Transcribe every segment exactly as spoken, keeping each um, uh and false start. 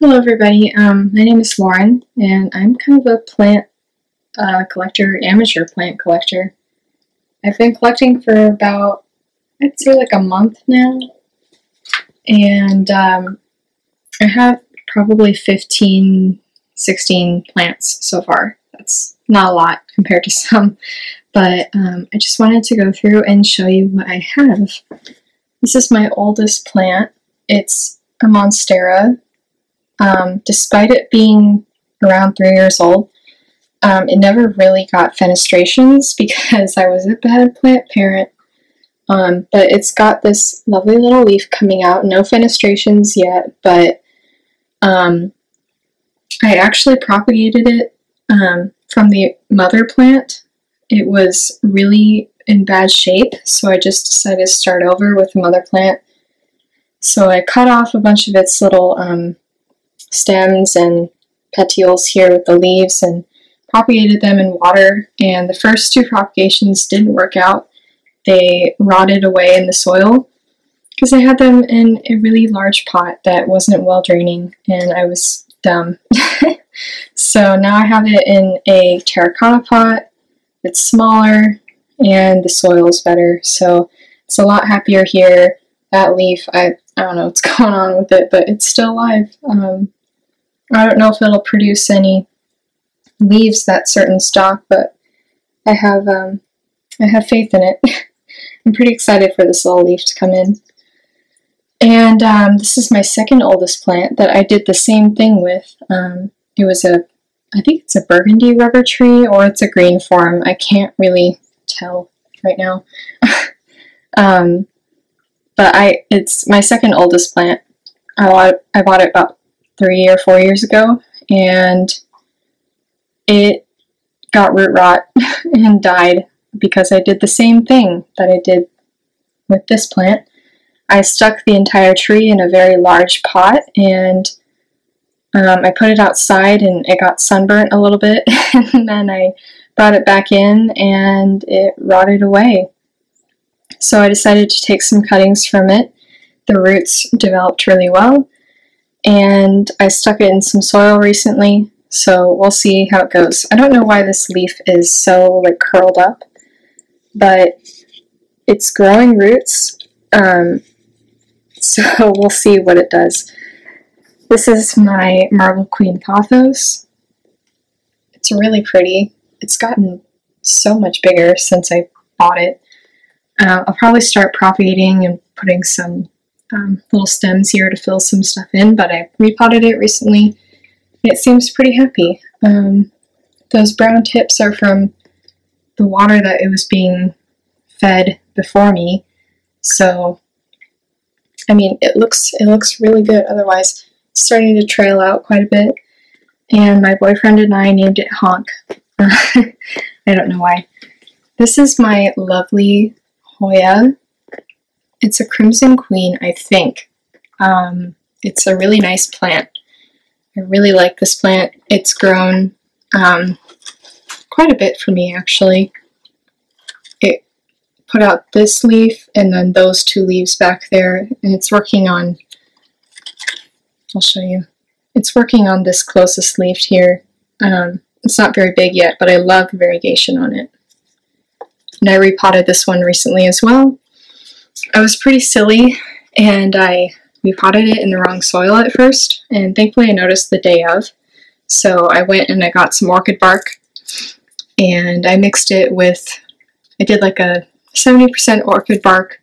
Hello everybody, um, my name is Lauren, and I'm kind of a plant uh, collector, amateur plant collector. I've been collecting for about, I'd say like a month now, and um, I have probably fifteen, sixteen plants so far. That's not a lot compared to some, but um, I just wanted to go through and show you what I have. This is my oldest plant. It's a Monstera. Um, despite it being around three years old, um, it never really got fenestrations because I was a bad plant parent. Um, but it's got this lovely little leaf coming out. No fenestrations yet, but um, I actually propagated it um, from the mother plant. It was really in bad shape, so I just decided to start over with the mother plant. So I cut off a bunch of its little um, stems and petioles here with the leaves and propagated them in water, and the first two propagations didn't work out. They rotted away in the soil because I had them in a really large pot that wasn't well draining, and I was dumb. So now I have it in a terracotta pot. It's smaller and the soil's better, so it's a lot happier here. That leaf, I, I don't know what's going on with it, but it's still alive. Um, I don't know if it'll produce any leaves, that certain stock, but I have um, I have faith in it. I'm pretty excited for this little leaf to come in. And um, this is my second oldest plant that I did the same thing with. Um, it was a, I think it's a burgundy rubber tree, or it's a green form. I can't really tell right now. um, But I, it's my second oldest plant. I bought, I bought it about three or four years ago, and it got root rot and died because I did the same thing that I did with this plant. I stuck the entire tree in a very large pot, and um, I put it outside, and it got sunburnt a little bit, and then I brought it back in, and it rotted away. So I decided to take some cuttings from it. The roots developed really well, and I stuck it in some soil recently, so we'll see how it goes. I don't know why this leaf is so like curled up, but it's growing roots, um, so we'll see what it does. This is my Marble Queen Pothos. It's really pretty. It's gotten so much bigger since I bought it. Uh, I'll probably start propagating and putting some um, little stems here to fill some stuff in, but I repotted it recently, and it seems pretty happy. Um, those brown tips are from the water that it was being fed before me, so, I mean, it looks, it looks really good otherwise. It's starting to trail out quite a bit, and my boyfriend and I named it Honk. I don't know why. This is my lovely Hoya. It's a Crimson Queen, I think. Um, it's a really nice plant. I really like this plant. It's grown um, quite a bit for me, actually. It put out this leaf and then those two leaves back there, and it's working on, I'll show you. It's working on this closest leaf here. Um, it's not very big yet, but I love the variegation on it. And I repotted this one recently as well. I was pretty silly, and I repotted it in the wrong soil at first, and thankfully I noticed the day of. So I went and I got some orchid bark, and I mixed it with, I did like a seventy percent orchid bark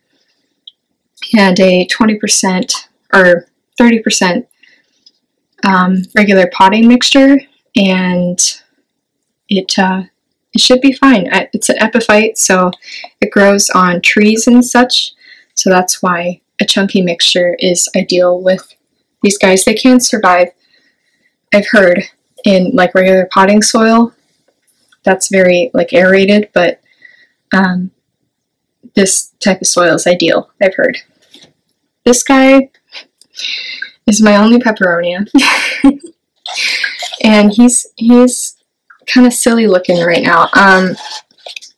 and a twenty percent or thirty percent um, regular potting mixture, and it uh, It should be fine. It's an epiphyte, so it grows on trees and such, so that's why a chunky mixture is ideal with these guys. They can survive, I've heard, in like regular potting soil. That's very like aerated, but um, this type of soil is ideal, I've heard. This guy is my only peperonia, and he's he's kind of silly looking right now. Um,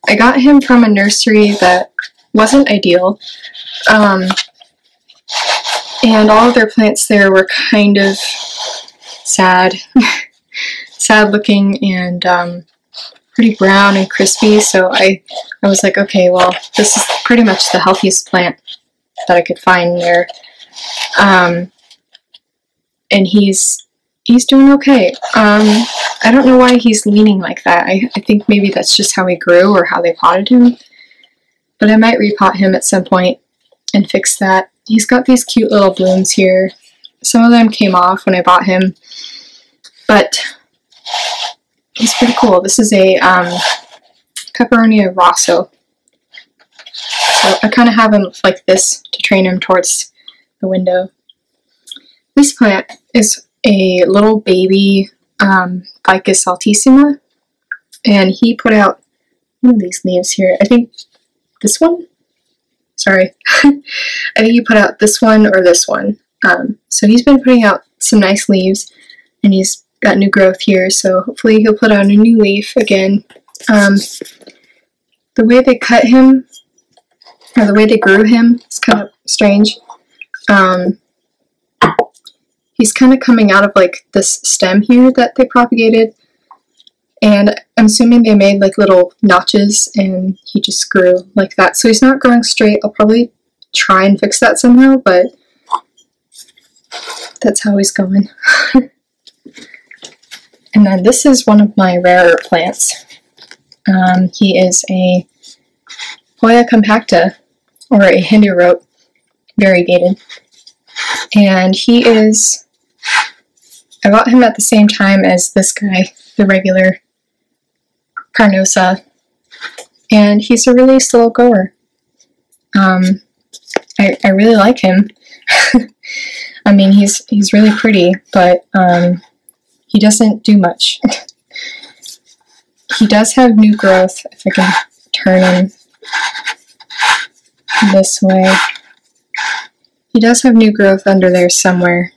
I got him from a nursery that wasn't ideal, um, and all of their plants there were kind of sad, sad looking and um, pretty brown and crispy, so I, I was like, okay, well, this is pretty much the healthiest plant that I could find there. Um, and he's, he's doing okay. Um, I don't know why he's leaning like that. I, I think maybe that's just how he grew or how they potted him. But I might repot him at some point and fix that. He's got these cute little blooms here. Some of them came off when I bought him, but he's pretty cool. This is a um, Peperomia Rosso. So I kind of have him like this to train him towards the window. This plant is a little baby um, Ficus altissima, and he put out one of these leaves here. I think this one? Sorry. I think he put out this one or this one. Um, so he's been putting out some nice leaves, and he's got new growth here, so hopefully he'll put out a new leaf again. Um, the way they cut him, or the way they grew him, is kind of strange. Um, he's kind of coming out of like this stem here that they propagated, and I'm assuming they made like little notches and he just grew like that. So he's not growing straight. I'll probably try and fix that somehow, but that's how he's going. And then this is one of my rarer plants. Um, he is a Hoya compacta, or a Hindu rope, variegated. And he is, I bought him at the same time as this guy, the regular Carnosa. And he's a really slow grower. Um, I, I really like him. I mean, he's he's really pretty, but um, he doesn't do much. He does have new growth, if I can turn him this way. He does have new growth under there somewhere.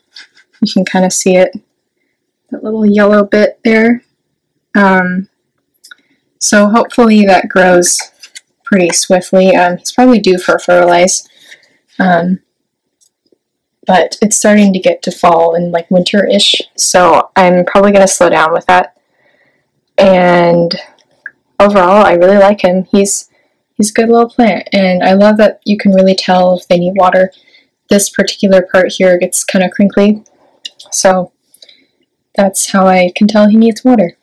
You can kind of see it, that little yellow bit there. Um, so hopefully that grows pretty swiftly. Um, he's probably due for a fertilize. Um, But it's starting to get to fall and like winter-ish, so I'm probably going to slow down with that. And overall, I really like him. He's he's a good little plant, and I love that you can really tell if they need water. This particular part here gets kind of crinkly, so that's how I can tell he needs water.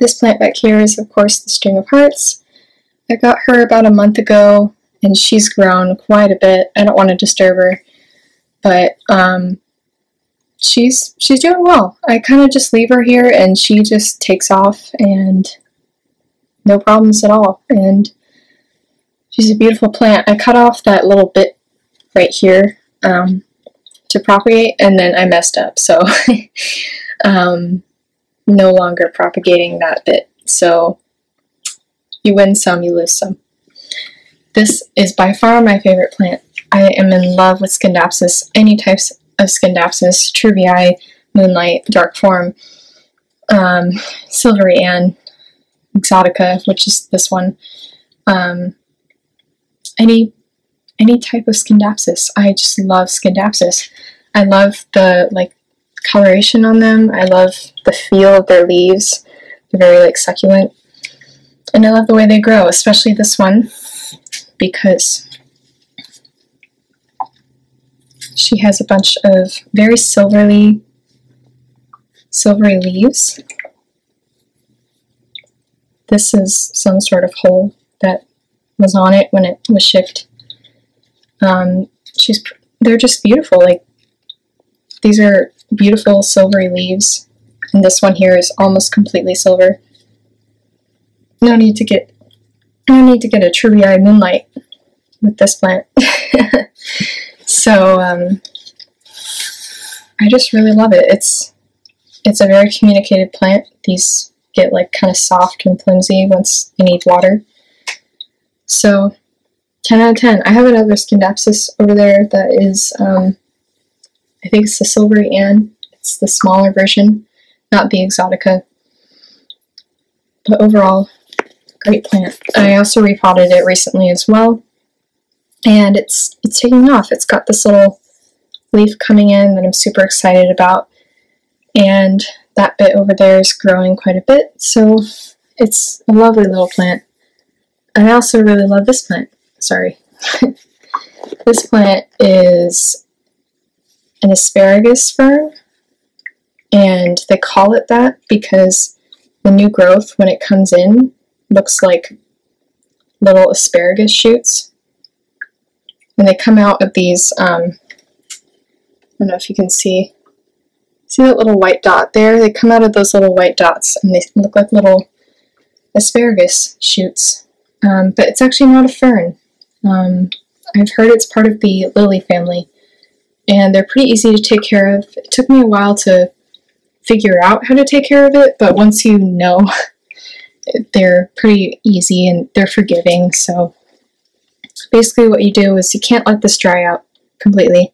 This plant back here is, of course, the String of Hearts. I got her about a month ago, and she's grown quite a bit. I don't want to disturb her. But um, she's she's doing well. I kind of just leave her here, and she just takes off, and no problems at all. And she's a beautiful plant. I cut off that little bit right here um, to propagate, and then I messed up, so um, no longer propagating that bit. So you win some, you lose some. This is by far my favorite plant. I am in love with Scindapsus, any types of Scindapsus, Truvii, Moonlight, Dark Form, um, Silvery Ann, Exotica, which is this one, um, any any type of Scindapsus. I just love Scindapsus. I love the like coloration on them. I love the feel of their leaves. They're very like succulent, and I love the way they grow, especially this one, because she has a bunch of very silvery, silvery leaves. This is some sort of hole that was on it when it was shipped. Um, she's, they're just beautiful. Like, these are beautiful silvery leaves, and this one here is almost completely silver. No need to get, no need to get a Truvii Moonlight with this plant. So, um, I just really love it. It's it's a very communicative plant. These get, like, kind of soft and flimsy once they need water. So, ten out of ten. I have another Scindapsus over there that is, um, I think it's the Silvery Ann. It's the smaller version, not the Exotica. But overall, great plant. I also repotted it recently as well. And it's it's taking off. It's got this little leaf coming in that I'm super excited about. and that bit over there is growing quite a bit, so it's a lovely little plant. And I also really love this plant. Sorry. This plant is an asparagus fern, and they call it that because the new growth, when it comes in, looks like little asparagus shoots. And they come out of these, um, I don't know if you can see, see that little white dot there? They come out of those little white dots, and they look like little asparagus shoots. Um, but it's actually not a fern. Um, I've heard it's part of the lily family, and they're pretty easy to take care of. It took me a while to figure out how to take care of it, but once you know, they're pretty easy and they're forgiving. So basically what you do is you can't let this dry out completely.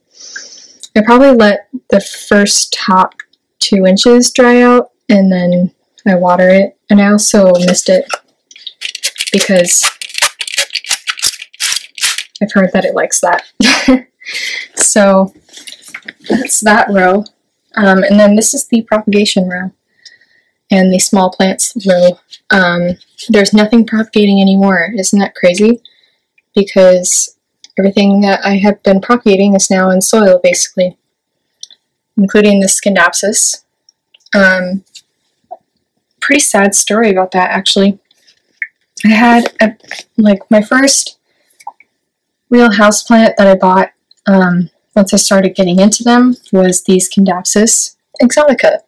I probably let the first top two inches dry out, and then I water it. And I also missed it because I've heard that it likes that. So that's that row. Um, and then this is the propagation row and the small plants row. Um, there's nothing propagating anymore. Isn't that crazy? Because everything that I have been propagating is now in soil, basically, including the Scindapsus. Um, pretty sad story about that, actually. I had, a, like, my first real houseplant that I bought um, once I started getting into them was the Scindapsus exotica.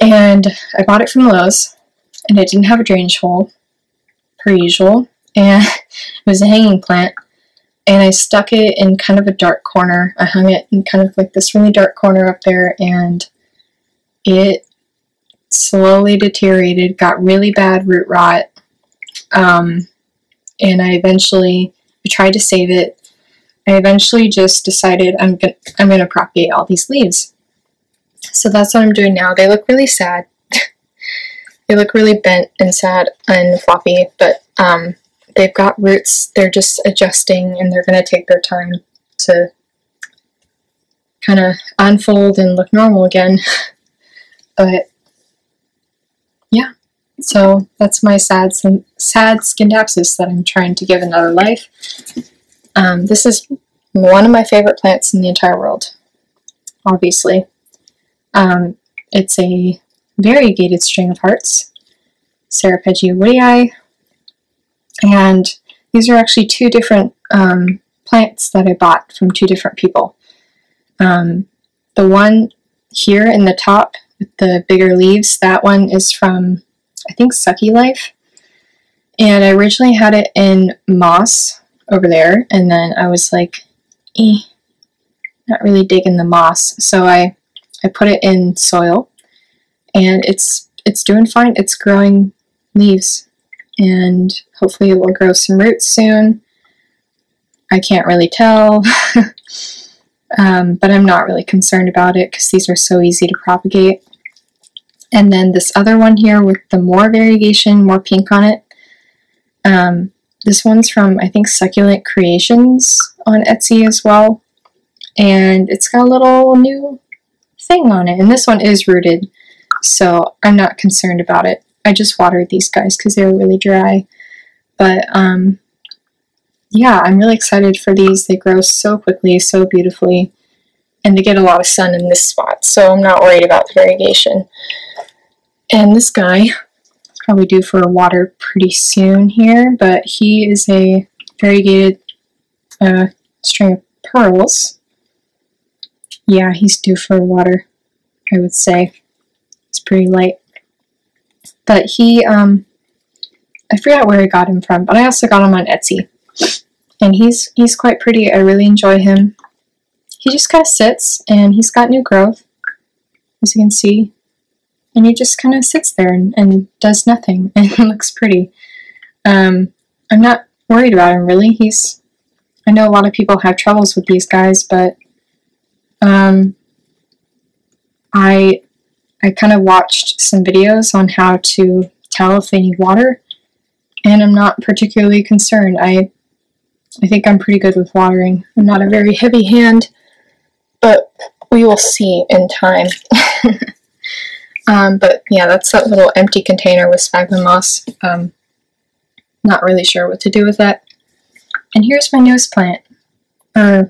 And I bought it from Lowe's, and it didn't have a drainage hole, per usual, and it was a hanging plant. And I stuck it in kind of a dark corner. I hung it in kind of like this really dark corner up there, and it slowly deteriorated, got really bad root rot, um, and I eventually I tried to save it. I eventually just decided I'm gonna I'm gonna propagate all these leaves. So that's what I'm doing now. They look really sad. They look really bent and sad and floppy, but um. They've got roots, they're just adjusting, and they're going to take their time to kind of unfold and look normal again. But, yeah. So, that's my sad sad Scindapsus that I'm trying to give another life. Um, this is one of my favorite plants in the entire world, obviously. Um, it's a variegated string of hearts, Serapegia woodii. And these are actually two different um, plants that I bought from two different people. Um, the one here in the top with the bigger leaves, that one is from, I think, Sucky Life. And I originally had it in moss over there, and then I was like, eh, not really digging the moss. So I, I put it in soil, and it's, it's doing fine. It's growing leaves, and hopefully it will grow some roots soon. I can't really tell, um, but I'm not really concerned about it because these are so easy to propagate. And then this other one here with the more variegation, more pink on it, um, this one's from, I think, Succulent Creations on Etsy as well, and it's got a little new thing on it, and this one is rooted, so I'm not concerned about it. I just watered these guys because they were really dry. But, um, yeah, I'm really excited for these. They grow so quickly, so beautifully, and they get a lot of sun in this spot, so I'm not worried about the variegation. And this guy is probably due for a water pretty soon here, but he is a variegated uh, string of pearls. Yeah, he's due for water, I would say. It's pretty light. But he, um, I forgot where I got him from, but I also got him on Etsy. And he's he's quite pretty. I really enjoy him. He just kind of sits, and he's got new growth, as you can see. And he just kind of sits there and, and does nothing, and looks pretty. Um, I'm not worried about him, really. He's, I know a lot of people have troubles with these guys, but um, I... I kind of watched some videos on how to tell if they need water, and I'm not particularly concerned. I I think I'm pretty good with watering. I'm not a very heavy hand, but we will see in time. um, but yeah, that's that little empty container with sphagnum moss. Um, not really sure what to do with that. And here's my newest plant. Uh,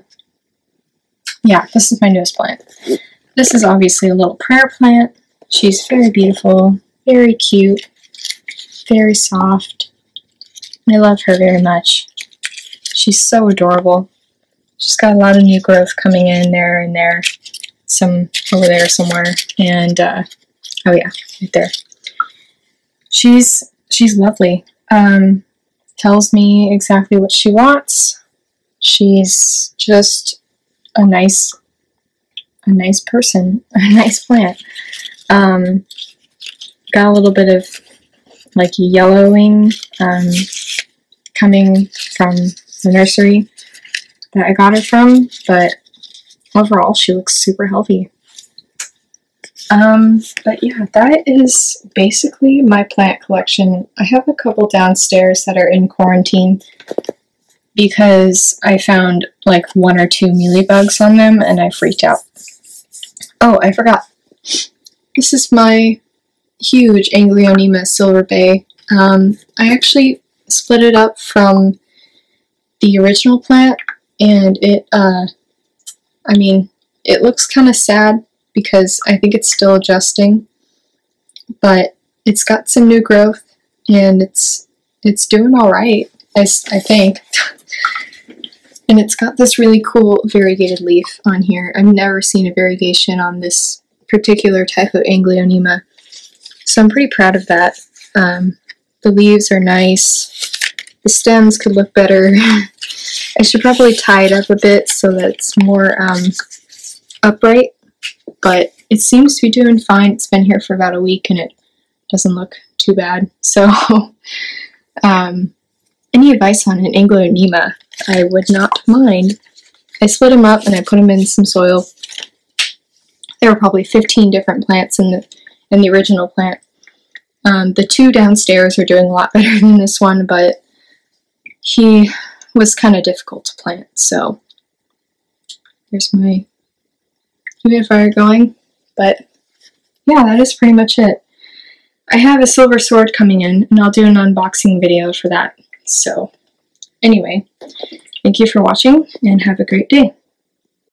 yeah, this is my newest plant. This is obviously a little prayer plant. She's very beautiful, very cute, very soft. I love her very much. She's so adorable. She's got a lot of new growth coming in there and there. Some over there somewhere. And, uh, oh yeah, right there. She's, she's lovely. Um, tells me exactly what she wants. She's just a nice, a nice person, a nice plant. Um, got a little bit of like yellowing um, coming from the nursery that I got her from, but overall she looks super healthy. Um, but yeah, that is basically my plant collection. I have a couple downstairs that are in quarantine because I found like one or two mealybugs on them and I freaked out. Oh, I forgot. This is my huge Aglaonema Silver Bay. Um, I actually split it up from the original plant, and it, uh, I mean, it looks kind of sad because I think it's still adjusting, but it's got some new growth, and it's it's doing all right, I, I think. And it's got this really cool variegated leaf on here. I've never seen a variegation on this particular type of Aglaonema, so I'm pretty proud of that. Um, the leaves are nice. The stems could look better. I should probably tie it up a bit so that it's more um, upright, but it seems to be doing fine. It's been here for about a week and it doesn't look too bad. So um, any advice on an Aglaonema, I would not mind. I split them up and I put them in some soil. There were probably fifteen different plants in the, in the original plant. Um, the two downstairs are doing a lot better than this one, but he was kind of difficult to plant, so here's my humidifier going. But yeah, that is pretty much it. I have a silver sword coming in, and I'll do an unboxing video for that. So anyway, thank you for watching, and have a great day.